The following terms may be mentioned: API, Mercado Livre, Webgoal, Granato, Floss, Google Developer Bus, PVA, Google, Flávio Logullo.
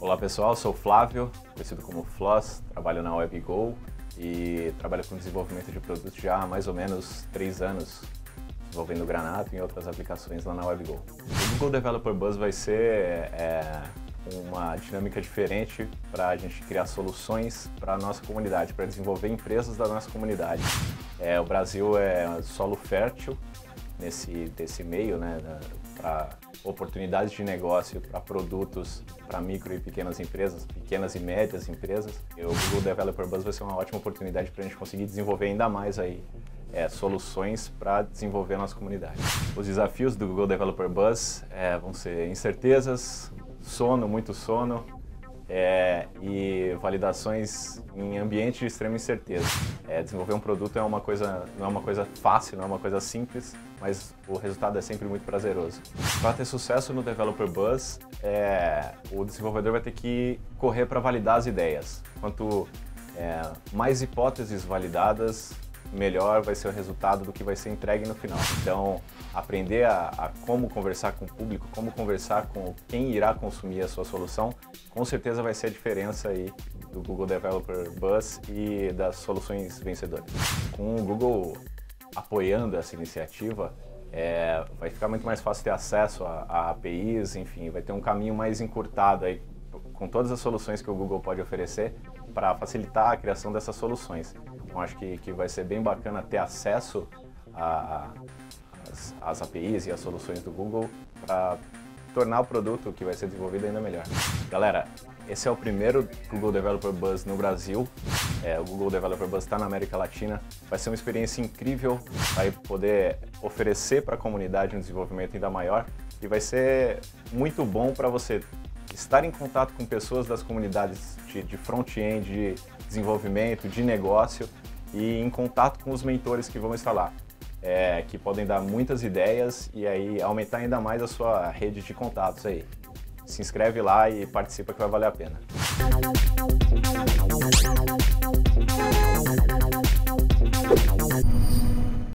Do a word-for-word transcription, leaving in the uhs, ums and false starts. Olá pessoal, sou o Flávio, conhecido como Floss, trabalho na Webgoal e trabalho com desenvolvimento de produtos já há mais ou menos três anos, desenvolvendo Granato e outras aplicações lá na Webgoal. O Google Developer Bus vai ser é, uma dinâmica diferente para a gente criar soluções para a nossa comunidade, para desenvolver empresas da nossa comunidade. É, o Brasil é solo fértil nesse, nesse meio, né, para oportunidades de negócio, para produtos, para micro e pequenas empresas, pequenas e médias empresas. O Google Developer Bus vai ser uma ótima oportunidade para a gente conseguir desenvolver ainda mais aí, é, soluções para desenvolver a nossa comunidade. Os desafios do Google Developer Bus é, vão ser incertezas, sono, muito sono é, e validações em ambiente de extrema incerteza. É, desenvolver um produto é uma coisa, não é uma coisa fácil, não é uma coisa simples, mas o resultado é sempre muito prazeroso. Para ter sucesso no Developer Bus, é, o desenvolvedor vai ter que correr para validar as ideias. Quanto é, mais hipóteses validadas, melhor vai ser o resultado do que vai ser entregue no final. Então, aprender a, a como conversar com o público, como conversar com quem irá consumir a sua solução, com certeza vai ser a diferença aí do Google Developer Bus e das soluções vencedoras. Com o Google apoiando essa iniciativa, é, vai ficar muito mais fácil ter acesso a, a A P Is, enfim, vai ter um caminho mais encurtado aí, com todas as soluções que o Google pode oferecer para facilitar a criação dessas soluções. Então acho que, que vai ser bem bacana ter acesso às A P Is e às soluções do Google para tornar o produto que vai ser desenvolvido ainda melhor. Galera, esse é o primeiro Google Developer Bus no Brasil. É, o Google Developer Bus está na América Latina. Vai ser uma experiência incrível, vai poder oferecer para a comunidade um desenvolvimento ainda maior e vai ser muito bom para você estar em contato com pessoas das comunidades de, de front-end, de desenvolvimento, de negócio e em contato com os mentores que vão estar lá, é, que podem dar muitas ideias e aí aumentar ainda mais a sua rede de contatos aí. Se inscreve lá e participa que vai valer a pena.